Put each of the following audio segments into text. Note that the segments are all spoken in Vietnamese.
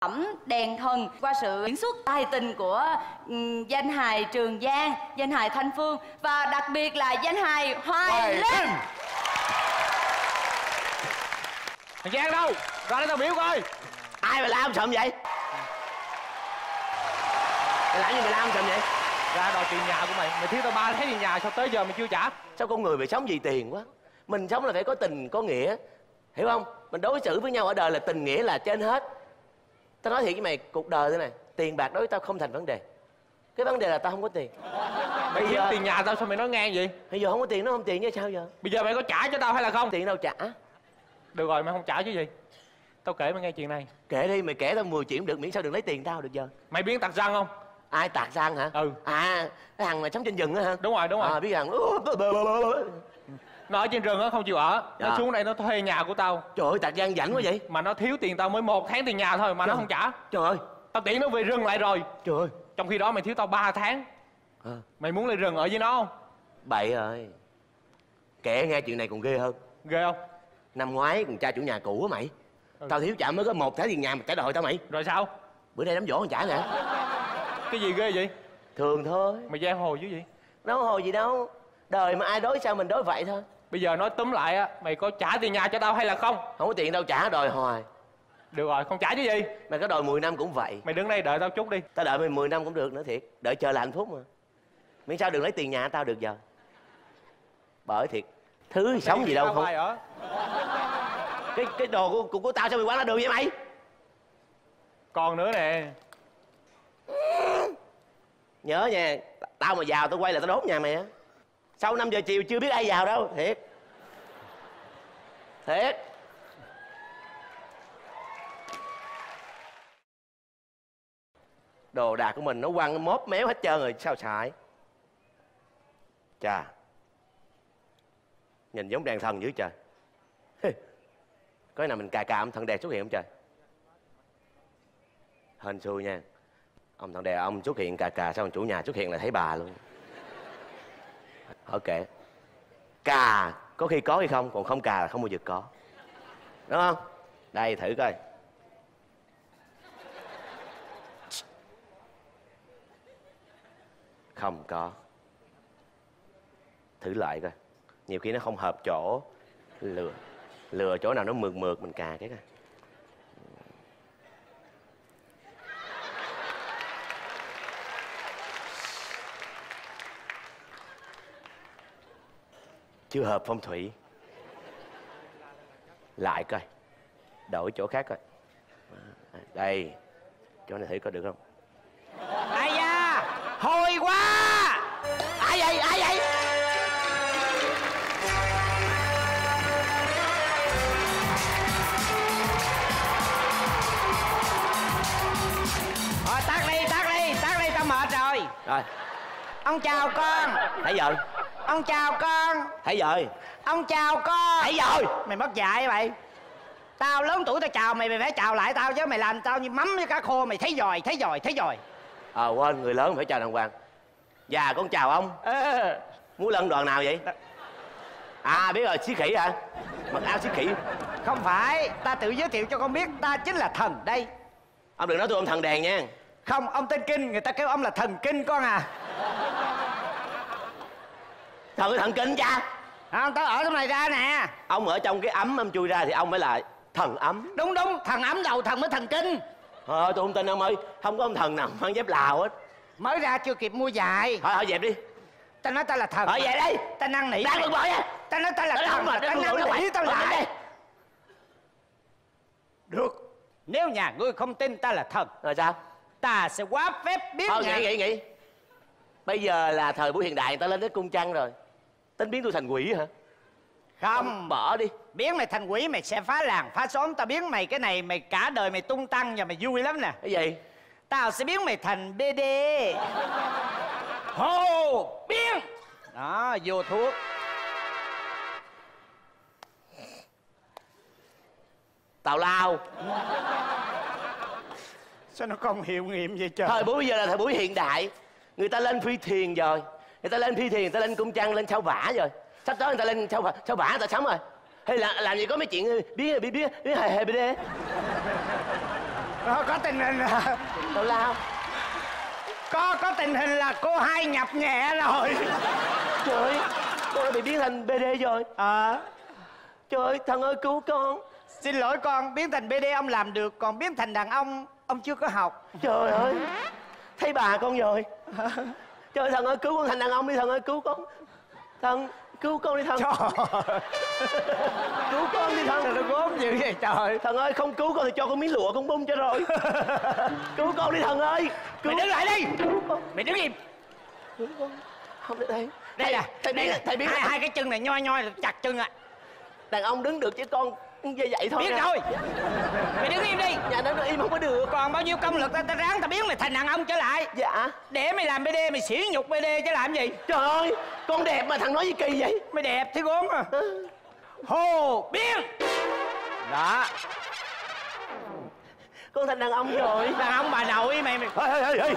Phẩm Đèn Thần qua sự diễn xuất tài tình của danh hài Trường Giang, danh hài Thanh Phương và đặc biệt là danh hài Hoài Linh. Thằng Giang đâu? Ra đây tao biểu coi. Ai mà la ông sợm vậy? Mày làm gì mày la ông sợm vậy? Ra đòi tiền nhà của mày. Mày thiếu tao 3 tháng tiền nhà sao tới giờ mày chưa trả? Sao con người mày sống vì tiền quá? Mình sống là phải có tình có nghĩa, hiểu không? Mình đối xử với nhau ở đời là tình nghĩa là trên hết. Tao nói thiệt với mày, cuộc đời thế này, tiền bạc đối với tao không thành vấn đề. Cái vấn đề là tao không có tiền. Mày thiếu tiền nhà tao sao mày nói ngang vậy? Bây giờ không có tiền, nó không tiền chứ sao giờ? Bây giờ mày có trả cho tao hay là không? Tiền đâu trả. Được rồi, mày không trả chứ gì? Tao kể mày nghe chuyện này. Kể đi, mày kể tao 10 chuyện cũng được, miễn sao đừng lấy tiền tao được giờ. Mày biết tạc răng không? Ai tạc răng hả? Ừ. À, cái thằng mà sống trên rừng á hả? Đúng rồi, đúng rồi. À, biết rằng nó ở trên rừng á, không chịu ở. Nó xuống đây nó thuê nhà của tao. Trời ơi, tạc gian rảnh quá vậy. Mà nó thiếu tiền tao mới 1 tháng tiền nhà thôi mà nó không trả. Trời ơi, tao tiễn nó về rừng lại rồi. Trời ơi. Trong khi đó mày thiếu tao 3 tháng. Mày muốn lên rừng ở với nó không? Bậy ơi. Kể nghe chuyện này còn ghê hơn. Ghê không? Năm ngoái còn cha chủ nhà cũ á mày. Tao thiếu trả mới có 1 tháng tiền nhà mà trả đòi tao mày. Rồi sao? Bữa nay đám giỗ còn trả nè. Cái gì ghê vậy? Thường thôi. Mày giang hồ chứ gì? Đâu hồ gì đâu. Đời mà ai đối sao mình đối vậy thôi. Bây giờ nói tóm lại á, mày có trả tiền nhà cho tao hay là không? Không có tiền đâu trả, đòi hoài. Được rồi, không trả chứ gì? Mày có đòi 10 năm cũng vậy. Mày đứng đây đợi tao chút đi. Tao đợi mày 10 năm cũng được nữa thiệt. Đợi chờ là hạnh phúc mà. Miễn sao đừng lấy tiền nhà tao được giờ. Bởi thiệt, thứ sống gì đâu không. Cái đồ của tao sao mày quán ra đường vậy mày? Còn nữa nè. Nhớ nha, tao mà vào tao quay là tao đốt nhà mày á. Sau 5 giờ chiều chưa biết ai vào đâu, thiệt. Thiệt. Đồ đạc của mình nó quăng móp méo hết trơn rồi, sao xài. Chà. Nhìn giống đèn thần dữ trời. Có nào mình cài cà ông thần đèn xuất hiện không trời? Hên xui nha. Ông thần đèn ông xuất hiện cà sao ông chủ nhà xuất hiện là thấy bà luôn. Ok, cà có khi có hay không, còn không cà là không bao giờ có, đúng không? Đây thử coi. Không có. Thử lại coi, nhiều khi nó không hợp chỗ. Lừa chỗ nào nó mượt mình cà cái coi. Chưa hợp phong thủy. Lại coi. Đổi chỗ khác coi. Đây. Chỗ này thử coi được không? Ai da, hôi quá. Ai vậy, ai vậy? Rồi tắt đi, tao mệt rồi. Rồi. Ông chào con. Thấy giờ. Ông chào con. Thấy rồi. Ông chào con. Thấy rồi. Mày mất dạy mày. Tao lớn tuổi tao chào mày, mày phải chào lại tao chứ. Mày làm tao như mắm với cá khô. Mày thấy rồi. Ờ quên, người lớn phải chào đàng hoàng. Dạ con chào ông. Muốn lân đoàn nào vậy? À biết rồi, xí khỉ hả? Mặc áo xí khỉ. Không phải, ta tự giới thiệu cho con biết. Ta chính là thần đây. Ông đừng nói tôi ông thần đèn nha. Không, ông tên Kinh, người ta kêu ông là thần Kinh con à. Thần Kinh cha. Không, tao ở trong này ra nè. Ông ở trong cái ấm ông chui ra thì ông mới là thần ấm. Đúng, thần ấm đầu thần mới thần Kinh. Tôi không tin ông ơi, không có ông thần nào mang dép Lào hết. Mới ra chưa kịp mua giày. Thôi, dẹp đi. Tao nói tao là thần. Thôi dẹp đi. Tao năn nỉ. Đang bực bội á. Tao nói tao là thần mà. Tao năn nỉ tao lại. Được. Nếu nhà ngươi không tin ta là thần. Rồi sao? Ta sẽ quá phép biết. Thôi nghĩ. Bây giờ là thời buổi hiện đại, tao lên đến cung trăng rồi. Tính biến tôi thành quỷ hả? Không, bỏ đi. Biến mày thành quỷ mày sẽ phá làng phá xóm. Tao biến mày cái này mày cả đời mày tung tăng và mày vui lắm nè. Cái gì? Tao sẽ biến mày thành BD. Hô biến. Đó, vô thuốc. Tào lao. Sao nó không hiệu nghiệm vậy trời? Thời buổi bây giờ là thời buổi hiện đại. Người ta lên phi thuyền rồi. Người ta lên cung trăng, lên sao vả rồi. Sắp tới người ta lên sao vả người ta sống rồi. Hay là làm gì có mấy chuyện biết hề bê đê. Rồi có tình hình là tào lao. Có tình hình là cô hai nhập nhẹ rồi. Trời ơi, cô đã bị biến thành BD rồi. Trời ơi, thần ơi cứu con. Xin lỗi con, biến thành BD ông làm được, còn biến thành đàn ông chưa có học. Trời ơi, thấy bà con rồi. Trời ơi, thần ơi cứu con thành đàn ông đi, thần ơi cứu con. Thần, cứu con đi thần. Cứu con đi thần. Trời ơi, gốm dữ vậy trời. Thần ơi, không cứu con thì cho con miếng lụa con bung cho rồi. Cứu con đi thần ơi. Cứu... Mày đứng lại đi. Cứu con. Mày đứng im. Cứu con. Không được đây. Đây là thầy biết hai cái chân này nhoi nhoi là chặt chân ạ. Đàn ông đứng được chứ con như vậy thôi. Biết nha. Rồi. Mày đứng im đi. Dạ nó im không có được. Còn bao nhiêu công lực ta ráng ta biến mày thành đàn ông trở lại. Dạ. Để mày làm BD mày sỉ nhục BD chứ làm gì. Trời ơi, con đẹp mà thằng nói gì kỳ vậy. Mày đẹp thế gốm à. Hồ biến. Đó. Con thành đàn ông rồi. Đàn ông bà nội mày mày. Ê.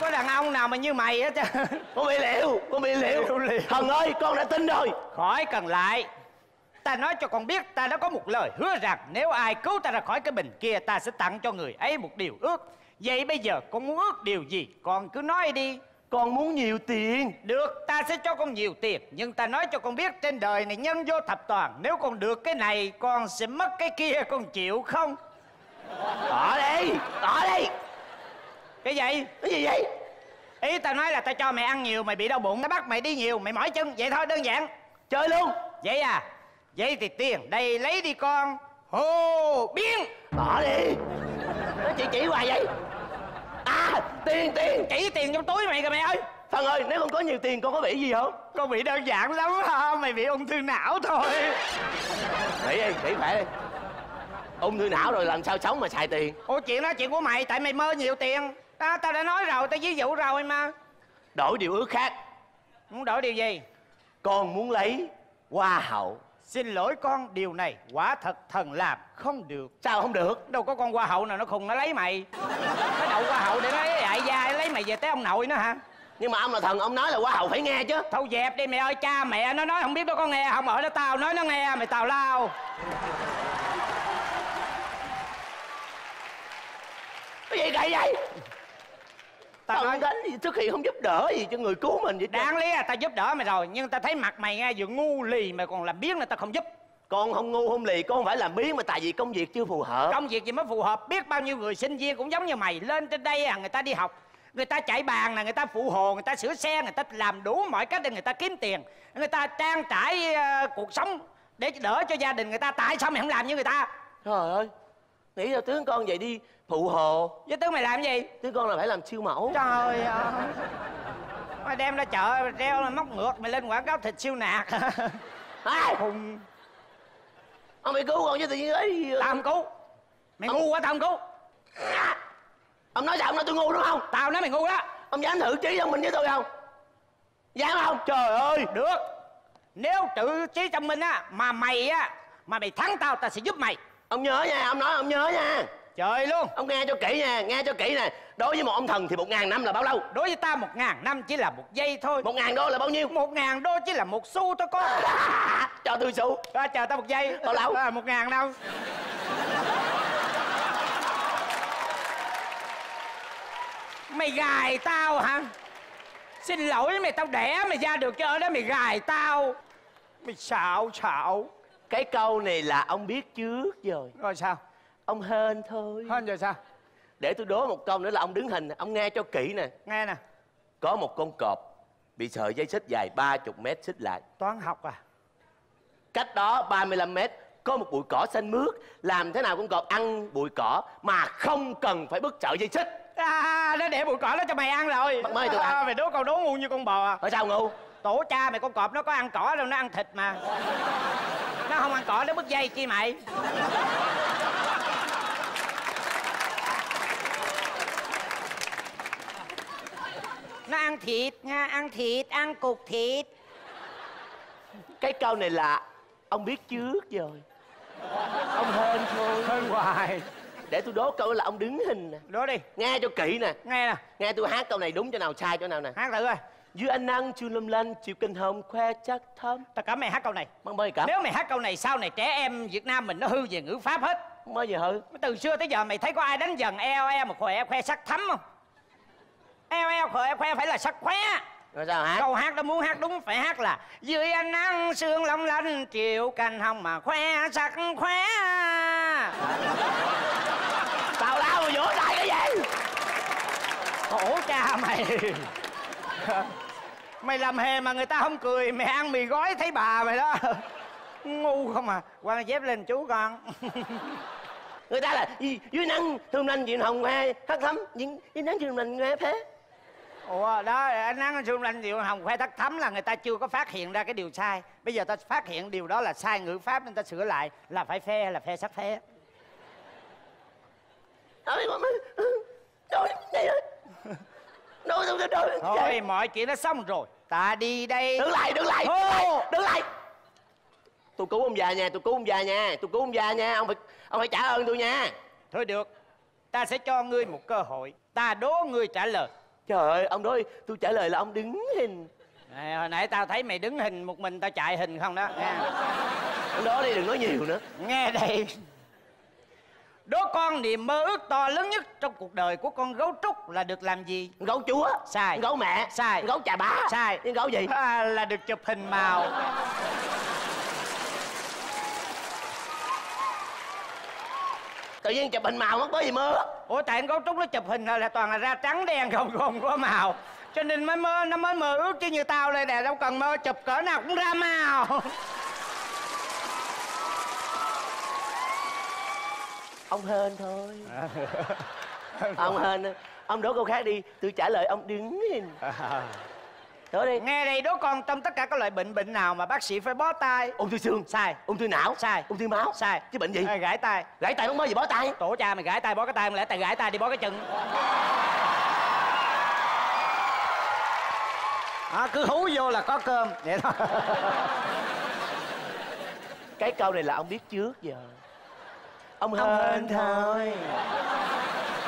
Có đàn ông nào mà như mày hết á. Con bị liệu. Thần ơi, con đã tin rồi. Khỏi cần lại. Ta nói cho con biết, ta đã có một lời hứa rằng nếu ai cứu ta ra khỏi cái bình kia, ta sẽ tặng cho người ấy một điều ước. Vậy bây giờ con muốn ước điều gì? Con cứ nói đi. Con muốn nhiều tiền. Được, ta sẽ cho con nhiều tiền. Nhưng ta nói cho con biết, trên đời này nhân vô thập toàn. Nếu con được cái này, con sẽ mất cái kia. Con chịu không? Tỏ đi. Cái gì? Cái gì vậy? Ý ta nói là ta cho mày ăn nhiều, mày bị đau bụng. Ta bắt mày đi nhiều, mày mỏi chân. Vậy thôi, đơn giản. Chơi luôn. Vậy à? Vậy thì tiền đây lấy đi con. Hồ biến. Bỏ đi. Nó chỉ hoài vậy. À, tiền. Chỉ tiền trong túi mày kìa mày ơi. Thần ơi, nếu con có nhiều tiền con có bị gì không? Con bị đơn giản lắm ha. Mày bị ung thư não thôi. Nghĩ khỏe đi. Ung thư não rồi làm sao sống mà xài tiền. Ô chuyện đó chuyện của mày, tại mày mơ nhiều tiền. Đó, tao đã nói rồi, tao ví dụ rồi mà. Đổi điều ước khác. Muốn đổi điều gì? Con muốn lấy hoa hậu. Xin lỗi con, điều này quả thật thần làm không được. Sao không được? Đâu có con hoa hậu nào nó khùng nó lấy mày. Nó đậu hoa hậu để nó lấy đại gia, lấy mày về tới ông nội nó hả? Nhưng mà ông là thần, ông nói là hoa hậu phải nghe chứ. Thôi dẹp đi mày ơi, cha mẹ nó nói không biết nó có nghe không, ở đó tao nói nó nghe, mày tào lao. Cái gì vậy vậy? Tao nói đánh trước khi không giúp đỡ gì cho người cứu mình vậy. Đáng lý là tao giúp đỡ mày rồi, nhưng tao thấy mặt mày nghe vừa ngu lì mà còn làm biếng là tao không giúp. Con không ngu không lì, con không phải làm biếng mà tại vì công việc chưa phù hợp. Công việc gì mới phù hợp, biết bao nhiêu người sinh viên cũng giống như mày. Lên trên đây à, người ta đi học, người ta chạy bàn là người ta phụ hồ, người ta sửa xe, người ta làm đủ mọi cách để người ta kiếm tiền. Người ta trang trải cuộc sống để đỡ cho gia đình người ta, tại sao mày không làm như người ta? Trời ơi, nghĩ ra tướng con vậy đi phụ hồ. Với tướng mày làm gì? Tướng con là phải làm siêu mẫu. Trời ơi, mày đem ra chợ treo là móc ngược mày lên quảng cáo thịt siêu nạc. Ai hùng ông mày cứu con chứ tự nhiên ấy. Tao không cứu mày ngu quá. Tao không cứu. Ông nói sao? Ông nói tôi ngu đúng không? Tao nói mày ngu đó. Ông dám thử trí thông minh với tôi không? Dám không? Trời ơi, được. Nếu tự trí thông minh á mà mày thắng tao, tao sẽ giúp mày. Ông nhớ nha, ông nói ông nhớ nha. Trời luôn. Ông nghe cho kỹ nha, nghe cho kỹ nè. Đối với một ông thần thì 1000 năm là bao lâu? Đối với ta 1000 năm chỉ là 1 giây thôi. 1000 đô là bao nhiêu? 1000 đô chỉ là 1 xu thôi con. Cho tôi xu. Chờ tao 1 giây. Bao lâu? 1000 đâu. Mày gài tao hả? Xin lỗi mày, tao đẻ mày ra được chứ ở đó mày gài tao. Mày xạo. Cái câu này là ông biết trước rồi. Rồi sao? Ông hên thôi. Hên rồi sao? Để tôi đố một câu nữa là ông đứng hình. Ông nghe cho kỹ nè. Nghe nè. Có một con cọp bị sợi dây xích dài 30 mét xích lại. Toán học à? Cách đó 35 mét có một bụi cỏ xanh mướt. Làm thế nào con cọp ăn bụi cỏ mà không cần phải bứt sợi dây xích? À, nó để bụi cỏ đó cho mày ăn rồi. Bắt mới tụi ăn. Mày đố câu đố ngu như con bò à? Ở sao ngu? Tổ cha mày con cọp nó có ăn cỏ đâu, nó ăn thịt mà. Nó không ăn cỏ, nó bứt dây chi mày. Nó ăn thịt nha, ăn cục thịt. Cái câu này là ông biết trước rồi. Ông hên thôi. Hên hoài. Để tôi đố câu là ông đứng hình nè. Đố đi. Nghe cho kỹ nè. Nghe nè. Nghe tôi hát câu này đúng chỗ nào sai chỗ nào nè. Hát thử coi. Dưới ánh nắng chưa lâm lanh, chịu kinh hồn khoe chắc thơm. Tao cấm mày hát câu này. Mong mời cấm. Nếu mày hát câu này sau này trẻ em Việt Nam mình nó hư về ngữ pháp hết. Mới gì hư? Từ xưa tới giờ mày thấy có ai đánh dần eo e mà khỏe khoe sắc thấm không? Eo eo khỏe khoe phải là sắc khóe. Rồi sao hát? Câu hát đó muốn hát đúng phải hát là dưới ánh nắng sương long lanh, chịu cành hồng mà khoe sắc khoe. Tào lao mà vỗ tay cái gì? Khổ cha mày. Mày làm hề mà người ta không cười, mày ăn mì gói thấy bà mày đó. Ngu không à, quăng dép lên chú con. Người ta là dưới nắng thương lanh diện hồng khoe thắt thấm, dưới nắng thương lanh khoe thế. Ủa đó, ánh nắng thương lanh diện hồng khoe thắt thấm là người ta chưa có phát hiện ra cái điều sai. Bây giờ ta phát hiện điều đó là sai ngữ pháp nên ta sửa lại là phải phe, là phe sắc phe. Thôi mọi chuyện nó xong rồi, ta đi đây. Đứng lại, đứng lại, đứng lại. Tôi cứu ông già nha, tôi cứu ông già nha, tôi cứu ông già nha. Ông phải trả ơn tôi nha. Thôi được, ta sẽ cho ngươi một cơ hội. Ta đố ngươi trả lời. Trời ơi, ông đố tôi trả lời là ông đứng hình. Này, hồi nãy tao thấy mày đứng hình một mình, tao chạy hình không đó. Ông đố đi, đừng nói nhiều nữa. Nghe đây. Đố con niềm mơ ước to lớn nhất trong cuộc đời của con gấu trúc là được làm gì? Gấu chúa. Sai. Gấu mẹ. Sai. Gấu chà bá. Sai. Gấu gì? Là được chụp hình màu. Tự nhiên chụp hình màu mất có gì mơ? Ủa tại con gấu trúc nó chụp hình là toàn là ra trắng đen không có màu. Cho nên mới mơ, nó mới mơ ước chứ như tao đây nè đâu cần mơ, chụp cỡ nào cũng ra màu. Ông hên thôi. Ông hên. Ông đố câu khác đi, tôi trả lời ông đứng hình. Đố đi. Nghe đây, đố con trong tất cả các loại bệnh nào mà bác sĩ phải bó tay? Ung thư xương. Sai. Ung thư não. Sai. Ung thư máu. Sai. Chứ bệnh gì? Gãi tay. Gãi tay không bao giờ bó tay. Tổ cha mày gãi tay bó cái tay, không lẽ tay gãi tay đi bó cái chân. À, cứ hú vô là có cơm vậy thôi. Cái câu này là ông biết trước giờ. Ông hên thôi.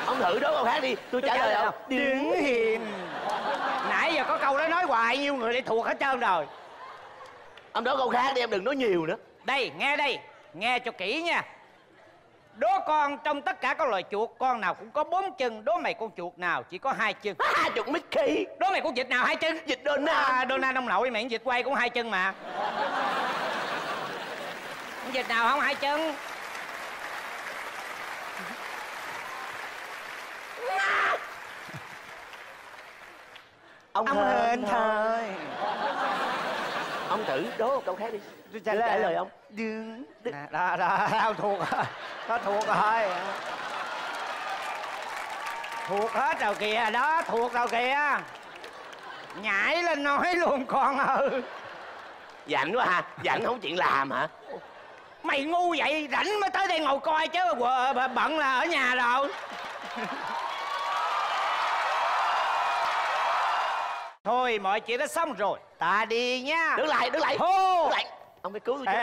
Ông thử đố câu khác đi, tôi trả lời ông đứng hiền. Nãy giờ có câu đó nói hoài, nhiều người lại thuộc hết trơn rồi. Ông đố câu khác đi, em đừng nói nhiều nữa. Đây, nghe cho kỹ nha. Đố con trong tất cả các loài chuột, con nào cũng có 4 chân, đố mày con chuột nào chỉ có 2 chân. Chuột Mickey. Đố mày con vịt nào 2 chân? Vịt Donald. Donald ông nội mày, con vịt quay cũng 2 chân mà. Con vịt nào không 2 chân? Ông hên thôi. Ông thử đố một câu khác đi. Tôi trả lời ông đứng. Đó, tao thuộc. Nó thuộc rồi. Thuộc hết rồi kìa, đó, thuộc rồi kìa. Nhảy lên nói luôn con ơi. Dạnh quá hả? Dạnh không chuyện làm hả? Mày ngu vậy, rảnh mới tới đây ngồi coi chứ bận là ở nhà rồi. Thôi mọi chuyện đã xong rồi, ta đi nha. Đứng lại. Hô. Đứng lại. Ông phải cứu tôi chứ.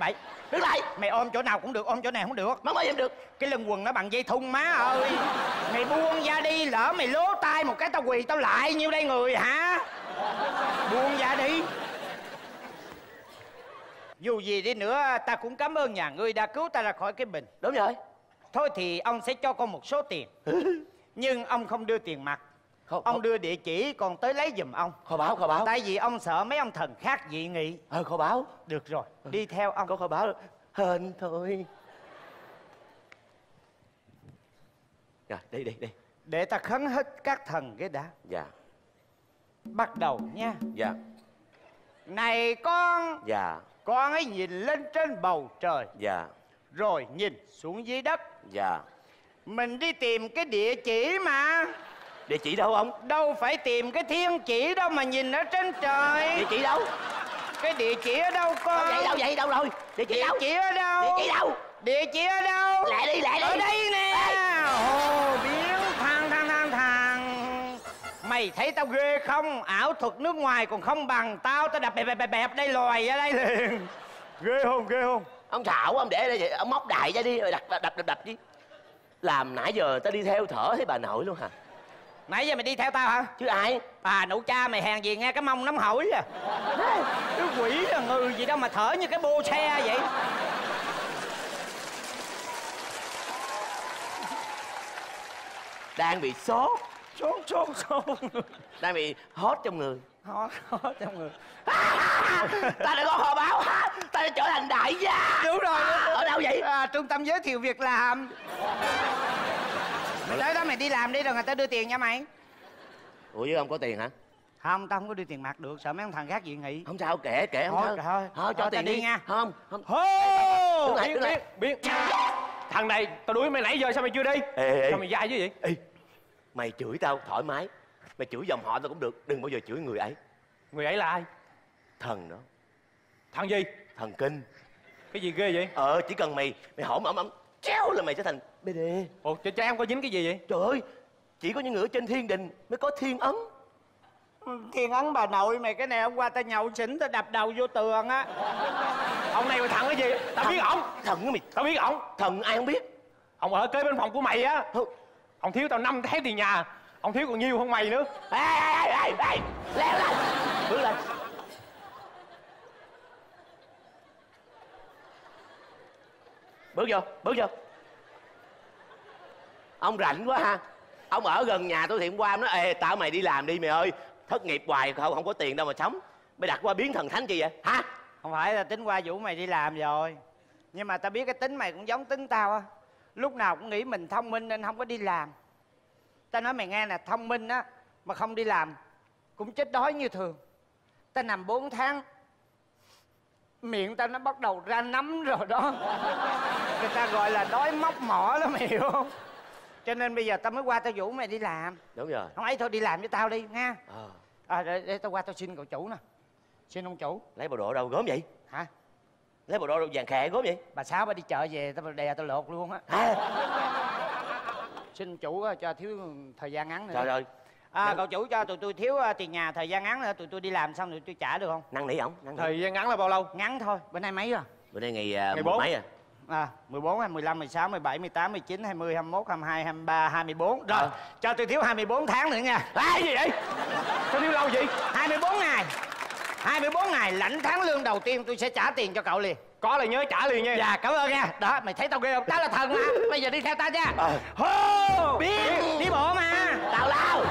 Bậy. Đứng lại. Mày ôm chỗ nào cũng được, ôm chỗ này không được. Má ơi em được. Cái lưng quần nó bằng dây thun má ơi. Mày buông ra đi, lỡ mày lố tay một cái tao quỳ tao lại nhiêu đây người hả? Buông ra đi. Dù gì đi nữa ta cũng cảm ơn nhà ngươi đã cứu ta ra khỏi cái bình. Đúng rồi. Thôi thì ông sẽ cho con một số tiền. Nhưng ông không đưa tiền mặt. Không. Ông đưa địa chỉ còn tới lấy giùm ông. Kho báo. Tại vì ông sợ mấy ông thần khác dị nghị. Kho báo. Được rồi, đi theo ông. Có kho báo hên thôi. Rồi, đi. Để ta khấn hết các thần cái đã. Dạ. Bắt đầu nha. Dạ. Này con. Dạ. Con ấy nhìn lên trên bầu trời. Dạ. Rồi nhìn xuống dưới đất. Dạ. Mình đi tìm cái địa chỉ mà. Địa chỉ đâu ông? Đâu phải tìm cái thiên chỉ đâu mà nhìn ở trên trời. Địa chỉ đâu? Cái địa chỉ ở đâu con? Đâu vậy? Đâu rồi? Địa chỉ ở đâu? Lẹ đi. Ở đây nè. Hồ biến thằng. Mày thấy tao ghê không? Ảo thuật nước ngoài còn không bằng tao. Tao đập bẹp đây lòi ra đây liền. Ghê không? Ông thảo ông để đây vậy, ông móc đại ra đi rồi đập chứ. Làm nãy giờ tao đi theo thở thấy bà nội luôn hả? Nãy giờ mày đi theo tao hả? Chứ ai? À, nụ cha mày hàng gì nghe cái mông nóng hổi à. Cái quỷ là người gì đâu mà thở như cái bô xe vậy. Đang bị sốt. Sốt. Đang bị hot trong người. Hot trong người. Ta đã có hò báo. Ta đã trở thành đại gia. Đúng rồi. Ở đâu vậy? Trung tâm giới thiệu việc làm. Mày tới đó mày đi làm đi rồi người ta đưa tiền nha mày. Ủa chứ không có tiền hả? Không, tao không có đưa tiền mặt được, sợ mấy ông thằng khác dị nghị. Không sao, kể không sao. Thôi cho tiền đi nha. Không. Biết. Thằng này tao đuổi mày nãy giờ sao mày chưa đi? Sao mày dai chứ vậy? Ê, mày chửi tao thoải mái, mày chửi dòng họ tao cũng được, đừng bao giờ chửi người ấy. Người ấy là ai? Thần đó. Thần gì? Thần kinh. Cái gì ghê vậy? Chỉ cần mày hổm ẩm chéo là mày sẽ thành BD. Ủa cho em có dính cái gì vậy? Trời ơi, chỉ có những người ở trên thiên đình mới có thiên ấn. Thiên ấn bà nội mày, cái này hôm qua tao nhậu xỉn tao đập đầu vô tường á. Ông này mà thằng cái gì? Tao biết ổng. Thần mày. Tao biết ổng. Thần ai không biết. Ông ở kế bên phòng của mày á. Ông thiếu tao 5 tháng tiền nhà. Ông thiếu còn nhiều hơn mày nữa. Ê, leo lên. Bước lên. Bước vô. Ông rảnh quá ha. Ông ở gần nhà tôi thì hôm qua ông nói ê tao mày đi làm đi mày ơi, thất nghiệp hoài không có tiền đâu mà sống. Mày đặt qua biến thần thánh chi vậy hả? Không phải, là tính qua Vũ mày đi làm rồi. Nhưng mà tao biết cái tính mày cũng giống tính tao á. Lúc nào cũng nghĩ mình thông minh nên không có đi làm. Tao nói mày nghe nè, thông minh á mà không đi làm cũng chết đói như thường. Tao nằm 4 tháng miệng tao nó bắt đầu ra nấm rồi đó. Người ta gọi là đói móc mỏ đó mày hiểu không? Cho nên bây giờ tao mới qua tao Vũ mày đi làm. Đúng rồi. Không ấy thôi đi làm với tao đi nha. Để tao qua tao xin cậu chủ nè. Xin ông chủ. Lấy bộ đồ đâu gớm vậy? Hả? Lấy bộ đồ đâu vàng khè gớm vậy? Bà Sáu bà đi chợ về tao đè tao lột luôn á. Xin ông chủ cho thiếu thời gian ngắn nữa. Trời ơi. Cậu chủ cho tụi tôi thiếu tiền nhà thời gian ngắn nữa, tụi tôi đi làm xong rồi tôi trả được không? Năn nỉ ổng. Thời gian ngắn là bao lâu? Ngắn thôi. Bữa nay mấy rồi? Bữa nay ngày 14 mấy à? 14, 15, 16, 17, 18, 19, 20, 21, 22, 23, 24. Rồi, cho tôi thiếu 24 tháng nữa nha. Cái gì vậy? Tôi thiếu lâu vậy? 24 ngày. 24 ngày lãnh tháng lương đầu tiên tôi sẽ trả tiền cho cậu liền. Có là nhớ trả liền nha. Dạ, cảm ơn nha. Đó, mày thấy tao ghê không? Tao là thần mà. Bây giờ đi theo tao nha. Hô, biết đi bộ mà. Tào lao.